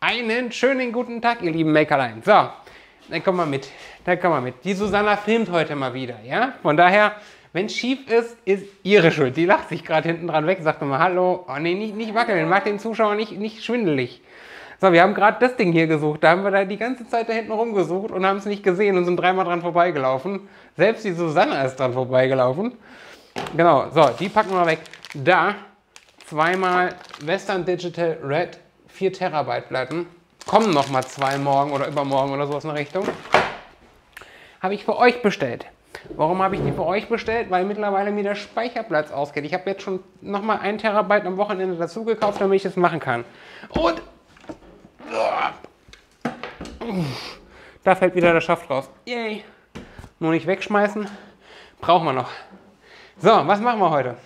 Einen schönen guten Tag, ihr lieben Makerlein. So, dann kommen wir mit, Die Susanna filmt heute mal wieder, ja? Von daher, wenn es schief ist, ist ihre Schuld. Die lacht sich gerade hinten dran weg, sagt nochmal Hallo. Oh nee, nicht wackeln, macht den Zuschauer nicht schwindelig. So, wir haben gerade das Ding hier gesucht. Da haben wir da die ganze Zeit da hinten rumgesucht und haben es nicht gesehen und sind dreimal dran vorbeigelaufen. Selbst die Susanna ist dran vorbeigelaufen. Genau, so, die packen wir weg. Da, zweimal Western Digital Red 4 Terabyte Platten. Kommen nochmal 2 morgen oder übermorgen oder sowas in der Richtung. Habe ich für euch bestellt. Warum habe ich die für euch bestellt? Weil mittlerweile mir der Speicherplatz ausgeht. Ich habe jetzt schon nochmal 1 Terabyte am Wochenende dazu gekauft, damit ich das machen kann. Und da fällt wieder der Schaft raus. Yay! Nur nicht wegschmeißen. Brauchen wir noch. So, was machen wir heute?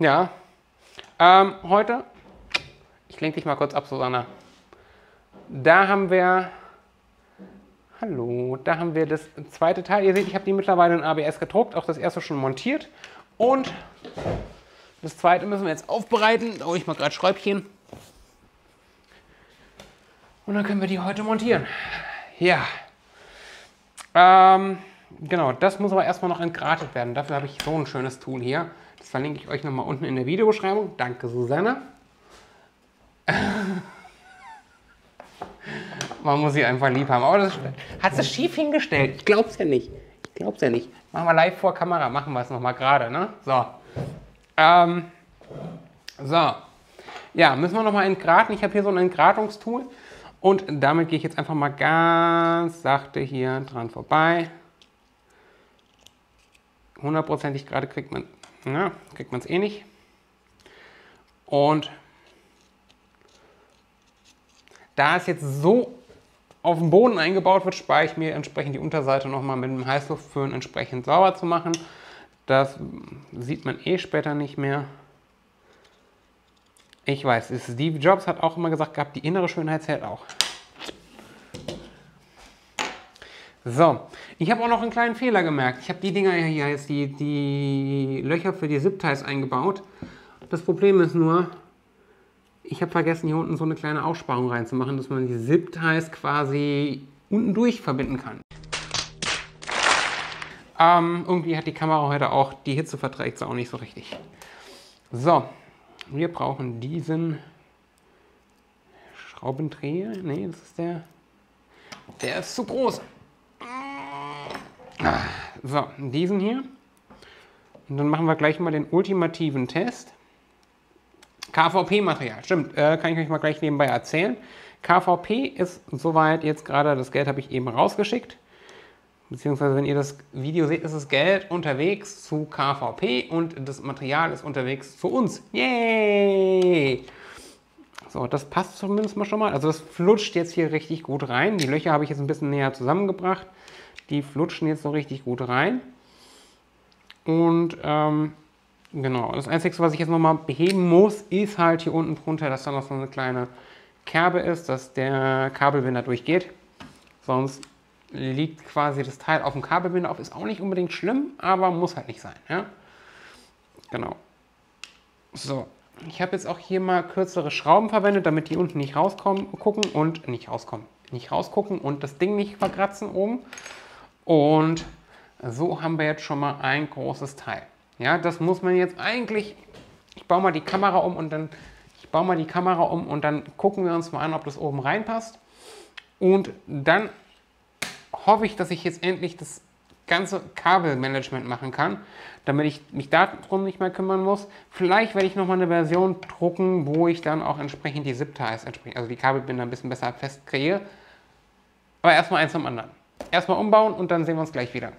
Ja, heute, ich lenke dich mal kurz ab, Susanna. Da haben wir, hallo, da haben wir das zweite Teil. Ihr seht, ich habe die mittlerweile in ABS gedruckt, auch das erste schon montiert. Und das zweite müssen wir jetzt aufbereiten. Da hole ich mal gerade Schräubchen. Und dann können wir die heute montieren. Ja, genau, das muss aber erstmal noch entgratet werden. Dafür habe ich so ein schönes Tool hier. Das verlinke ich euch nochmal unten in der Videobeschreibung. Danke, Susanna. Man muss sie einfach lieb haben. Aber das hat sie schief hingestellt. Ich glaub's ja nicht. Machen wir live vor Kamera. Machen wir es nochmal gerade, ne? So. So. Ja, müssen wir nochmal entgraten. Ich habe hier so ein Entgratungstool. Und damit gehe ich jetzt einfach mal ganz sachte hier dran vorbei. Hundertprozentig gerade kriegt man... Ja, kriegt man es eh nicht. Und da es jetzt so auf dem Boden eingebaut wird, spare ich mir entsprechend die Unterseite nochmal mit dem Heißluftföhn entsprechend sauber zu machen. Das sieht man eh später nicht mehr. Ich weiß, Steve Jobs hat auch immer gesagt gehabt, die innere Schönheit zählt auch. So, ich habe auch noch einen kleinen Fehler gemerkt. Ich habe die Dinger hier jetzt, die Löcher für die Zip-Ties eingebaut. Das Problem ist nur, ich habe vergessen, hier unten so eine kleine Aussparung reinzumachen, dass man die Zip-Ties quasi unten durch verbinden kann. Irgendwie hat die Kamera heute auch, die Hitze verträgt sie auch nicht so richtig. So, wir brauchen diesen Schraubendreher. Nee, das ist der. Der ist zu groß. So, diesen hier. Und dann machen wir gleich mal den ultimativen Test. KVP-Material, stimmt, kann ich euch mal gleich nebenbei erzählen. KVP ist soweit jetzt gerade, das Geld habe ich eben rausgeschickt. Beziehungsweise, wenn ihr das Video seht, ist das Geld unterwegs zu KVP und das Material ist unterwegs zu uns. Yay! So, das passt zumindest mal schon mal. Also das flutscht jetzt hier richtig gut rein. Die Löcher habe ich jetzt ein bisschen näher zusammengebracht. Die flutschen jetzt so richtig gut rein. Und genau, das Einzige, was ich jetzt nochmal beheben muss, ist halt hier unten drunter, dass da noch so eine kleine Kerbe ist, dass der Kabelbinder durchgeht. Sonst liegt quasi das Teil auf dem Kabelbinder auf. Ist auch nicht unbedingt schlimm, aber muss halt nicht sein. Ja? Genau. So, ich habe jetzt auch hier mal kürzere Schrauben verwendet, damit die unten nicht rauskommen, nicht rausgucken und das Ding nicht verkratzen oben. Und so haben wir jetzt schon mal ein großes Teil. Ja, das muss man jetzt eigentlich, ich baue mal die Kamera um und dann gucken wir uns mal an, ob das oben reinpasst. Und dann hoffe ich, dass ich jetzt endlich das ganze Kabelmanagement machen kann, damit ich mich darum nicht mehr kümmern muss. Vielleicht werde ich nochmal eine Version drucken, wo ich dann auch entsprechend die Zip-Ties, also die Kabelbinder ein bisschen besser festkriege. Aber erstmal eins zum anderen. Erstmal umbauen und dann sehen wir uns gleich wieder.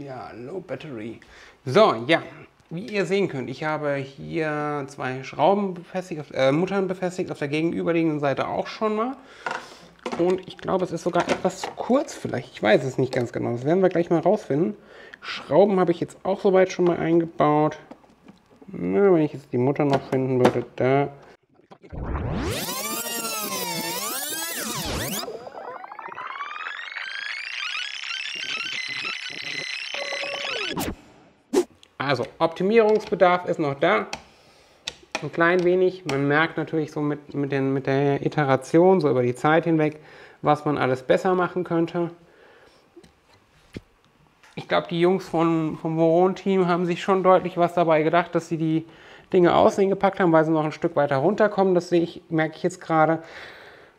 Ja, low battery. So, ja, wie ihr sehen könnt, ich habe hier 2 Schrauben befestigt, Muttern befestigt, auf der gegenüberliegenden Seite auch schon mal. Und ich glaube, es ist sogar etwas zu kurz vielleicht. Ich weiß es nicht ganz genau. Das werden wir gleich mal rausfinden. Schrauben habe ich jetzt auch soweit schon mal eingebaut. Na, wenn ich jetzt die Mutter noch finden würde, da. Also, Optimierungsbedarf ist noch da. ein klein wenig. Man merkt natürlich so mit der Iteration, so über die Zeit hinweg, was man alles besser machen könnte. Ich glaube, die Jungs vom Voron-Team haben sich schon deutlich was dabei gedacht, dass sie die Dinge außen gepackt haben, weil sie noch ein Stück weiter runterkommen. Das merke ich jetzt gerade.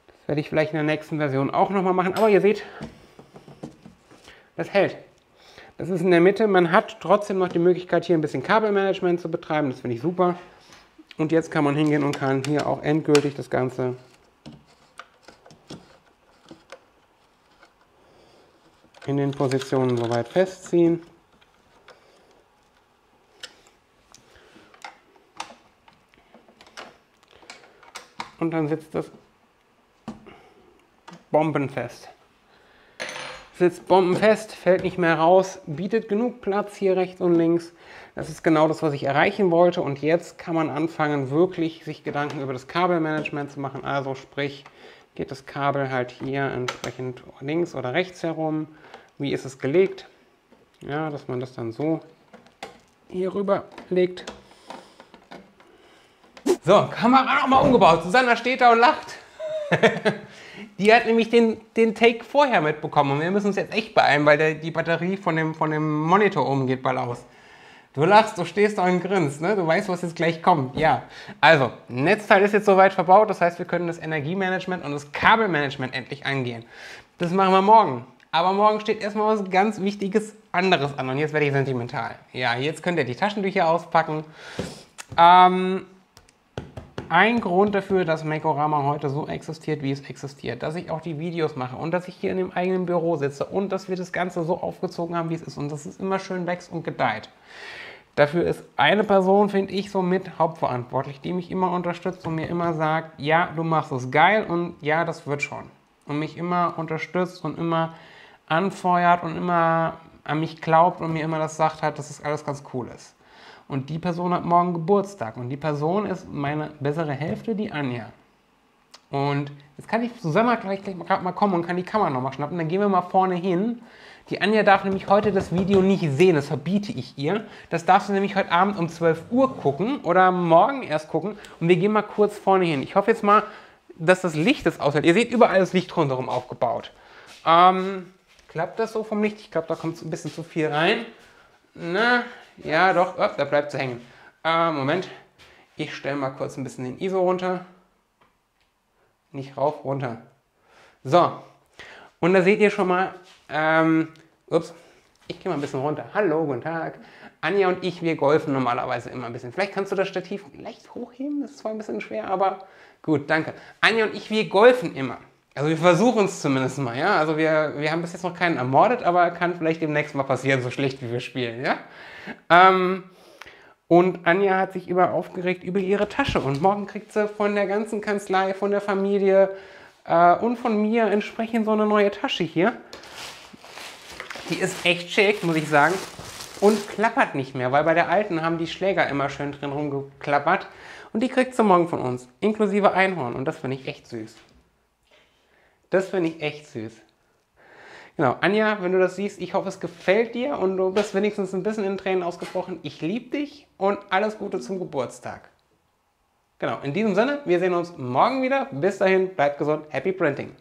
Das werde ich vielleicht in der nächsten Version auch nochmal machen. Aber ihr seht, das hält. Das ist in der Mitte. Man hat trotzdem noch die Möglichkeit, hier ein bisschen Kabelmanagement zu betreiben. Das finde ich super. Und jetzt kann man hingehen und kann hier auch endgültig das Ganze in den Positionen soweit festziehen. Und dann sitzt das bombenfest. Sitzt bombenfest, fällt nicht mehr raus, bietet genug Platz hier rechts und links. Das ist genau das, was ich erreichen wollte. Und jetzt kann man anfangen, wirklich sich Gedanken über das Kabelmanagement zu machen. Also sprich, geht das Kabel halt hier entsprechend links oder rechts herum? Wie ist es gelegt? Ja, dass man das dann so hier rüber legt. So, Kamera nochmal umgebaut. Susanna steht da und lacht. Die hat nämlich den Take vorher mitbekommen und wir müssen uns jetzt echt beeilen, weil die Batterie von dem Monitor oben geht bald aus. Du lachst, du stehst da und grinst, ne? Du weißt, was jetzt gleich kommt. Ja, also, Netzteil ist jetzt soweit verbaut, das heißt, wir können das Energiemanagement und das Kabelmanagement endlich angehen. Das machen wir morgen. Aber morgen steht erstmal was ganz Wichtiges anderes an und jetzt werde ich sentimental. Ja, jetzt könnt ihr die Taschentücher auspacken. Ein Grund dafür, dass Make-o-Rama heute so existiert, wie es existiert, dass ich auch die Videos mache und dass ich hier in dem eigenen Büro sitze und dass wir das Ganze so aufgezogen haben, wie es ist und dass es immer schön wächst und gedeiht. Dafür ist eine Person, finde ich, somit hauptverantwortlich, die mich immer unterstützt und mir immer sagt, ja, du machst es geil und ja, das wird schon. Und mich immer unterstützt und immer anfeuert und immer an mich glaubt und mir immer das sagt hat, dass das alles ganz cool ist. Und die Person hat morgen Geburtstag. Und die Person ist meine bessere Hälfte, die Anja. Und jetzt kann ich Susanna gleich mal kommen und kann die Kamera nochmal schnappen. Dann gehen wir mal vorne hin. Die Anja darf nämlich heute das Video nicht sehen. Das verbiete ich ihr. Das darfst du nämlich heute Abend um 12 Uhr gucken oder morgen erst gucken. Und wir gehen mal kurz vorne hin. Ich hoffe jetzt mal, dass das Licht das aushält. Ihr seht überall das Licht rundherum aufgebaut. Klappt das so vom Licht? Ich glaube, da kommt ein bisschen zu viel rein. Na, ja doch, oh, da bleibt es hängen. Moment, ich stelle mal kurz ein bisschen den ISO runter. Nicht rauf, runter. So, und da seht ihr schon mal, ups, ich gehe mal ein bisschen runter. Hallo, guten Tag. Anja und ich, wir golfen normalerweise immer ein bisschen. Vielleicht kannst du das Stativ leicht hochheben, das ist zwar ein bisschen schwer, aber gut, danke. Anja und ich, wir golfen immer. Also wir versuchen es zumindest mal, ja. Also wir haben bis jetzt noch keinen ermordet, aber kann vielleicht demnächst mal passieren, so schlecht wie wir spielen, ja. Und Anja hat sich immer aufgeregt über ihre Tasche und morgen kriegt sie von der ganzen Kanzlei, von der Familie und von mir entsprechend so eine neue Tasche hier. Die ist echt schick, muss ich sagen, und klappert nicht mehr, weil bei der alten haben die Schläger immer schön drin rumgeklappert und die kriegt sie morgen von uns, inklusive Einhorn und das finde ich echt süß. Das finde ich echt süß. Genau, Anja, wenn du das siehst, ich hoffe, es gefällt dir und du bist wenigstens ein bisschen in Tränen ausgebrochen. Ich liebe dich und alles Gute zum Geburtstag. Genau, in diesem Sinne, wir sehen uns morgen wieder. Bis dahin, bleibt gesund, happy printing.